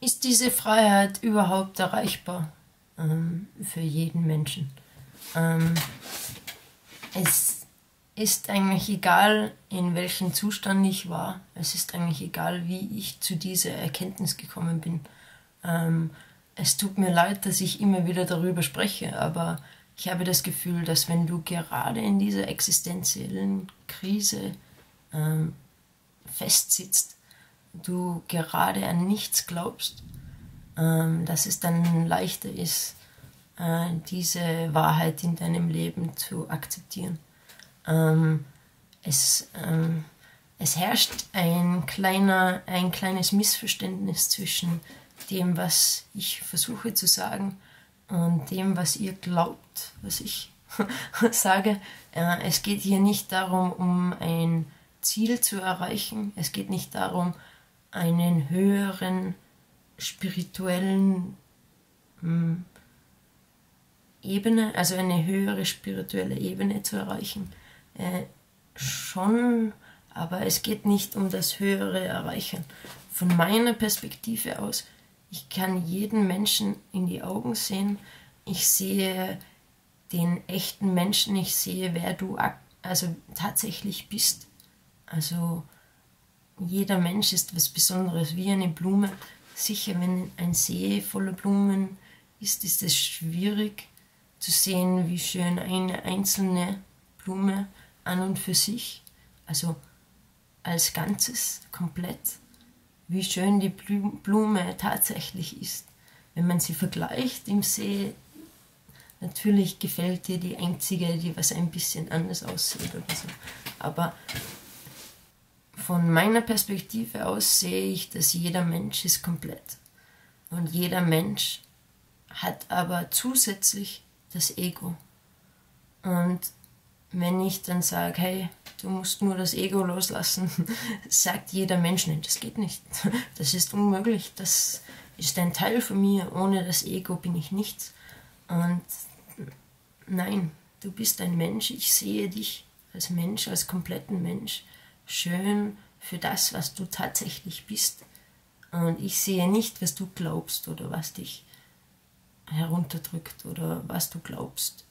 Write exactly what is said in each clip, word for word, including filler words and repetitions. ist diese Freiheit überhaupt erreichbar ähm, für jeden Menschen. Ähm, es ist eigentlich egal, in welchem Zustand ich war. Es ist eigentlich egal, wie ich zu dieser Erkenntnis gekommen bin. Ähm, es tut mir leid, dass ich immer wieder darüber spreche, aber ich habe das Gefühl, dass wenn du gerade in dieser existenziellen Krise ähm, festsitzt, du gerade an nichts glaubst, ähm, dass es dann leichter ist, äh, diese Wahrheit in deinem Leben zu akzeptieren. Ähm, es, ähm, es herrscht ein, kleiner, ein kleines Missverständnis zwischen dem, was ich versuche zu sagen, und dem, was ihr glaubt, was ich sage. Äh, es geht hier nicht darum, um ein Ziel zu erreichen. Es geht nicht darum, einen höheren spirituellen mh, Ebene, also eine höhere spirituelle Ebene zu erreichen. Äh, schon, aber es geht nicht um das höhere Erreichen. Von meiner Perspektive aus, ich kann jeden Menschen in die Augen sehen. Ich sehe den echten Menschen, ich sehe, wer du also tatsächlich bist. Also jeder Mensch ist was Besonderes, wie eine Blume. Sicher, wenn ein See voller Blumen ist, ist es schwierig zu sehen, wie schön eine einzelne Blume an und für sich, also als Ganzes, komplett, wie schön die Blume tatsächlich ist. Wenn man sie vergleicht im See, natürlich gefällt dir die einzige, die was ein bisschen anders aussieht oder so. Aber von meiner Perspektive aus sehe ich, dass jeder Mensch ist komplett. Und jeder Mensch hat aber zusätzlich das Ego. Und wenn ich dann sage, hey, du musst nur das Ego loslassen, sagt jeder Mensch, nein, das geht nicht, das ist unmöglich, das ist ein Teil von mir, ohne das Ego bin ich nichts. Und nein, du bist ein Mensch, ich sehe dich als Mensch, als kompletten Mensch, schön für das, was du tatsächlich bist. Und ich sehe nicht, was du glaubst oder was dich herunterdrückt oder was du glaubst,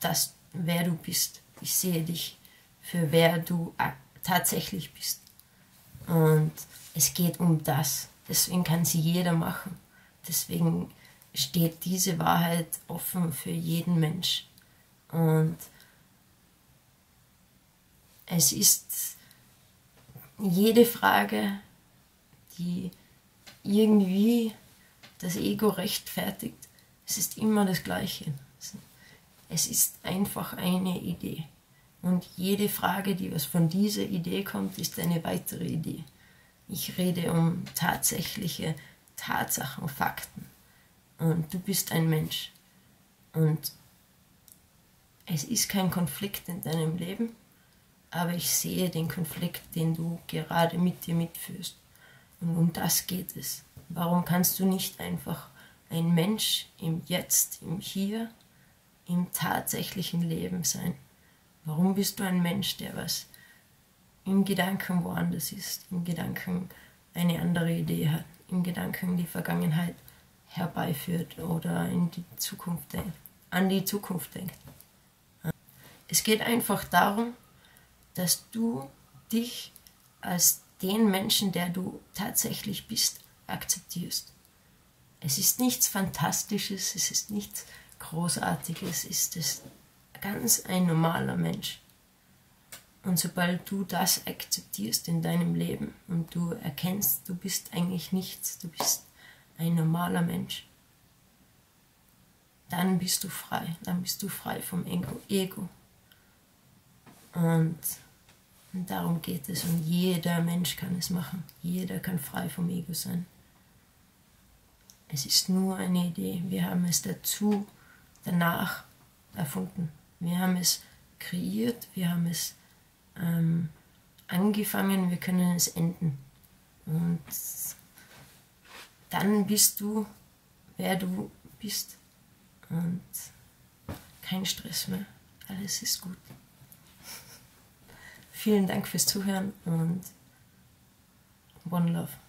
dass, wer du bist. Ich sehe dich für wer du tatsächlich bist. Und es geht um das. Deswegen kann sie jeder machen. Deswegen steht diese Wahrheit offen für jeden Mensch. Und es ist jede Frage, die irgendwie das Ego rechtfertigt, es ist immer das Gleiche. Es ist einfach eine Idee. Und jede Frage, die was von dieser Idee kommt, ist eine weitere Idee. Ich rede um tatsächliche Tatsachen, Fakten. Und du bist ein Mensch. Und es ist kein Konflikt in deinem Leben, aber ich sehe den Konflikt, den du gerade mit dir mitführst. Und um das geht es. Warum kannst du nicht einfach ein Mensch im Jetzt, im Hier, im tatsächlichen Leben sein? Warum bist du ein Mensch, der was im Gedanken woanders ist, im Gedanken eine andere Idee hat, im Gedanken die Vergangenheit herbeiführt oder in die Zukunft denkt, an die Zukunft denkt? Es geht einfach darum, dass du dich als den Menschen, der du tatsächlich bist, akzeptierst. Es ist nichts Fantastisches, es ist nichts Großartiges, es ist ganz ein normaler Mensch. Und sobald du das akzeptierst in deinem Leben und du erkennst, du bist eigentlich nichts, du bist ein normaler Mensch, dann bist du frei, dann bist du frei vom Ego. Und darum geht es und jeder Mensch kann es machen, jeder kann frei vom Ego sein. Es ist nur eine Idee, wir haben es dazu, danach erfunden. Wir haben es kreiert, wir haben es ähm, angefangen, wir können es enden. Und dann bist du, wer du bist. Und kein Stress mehr, alles ist gut. Vielen Dank fürs Zuhören und One Love.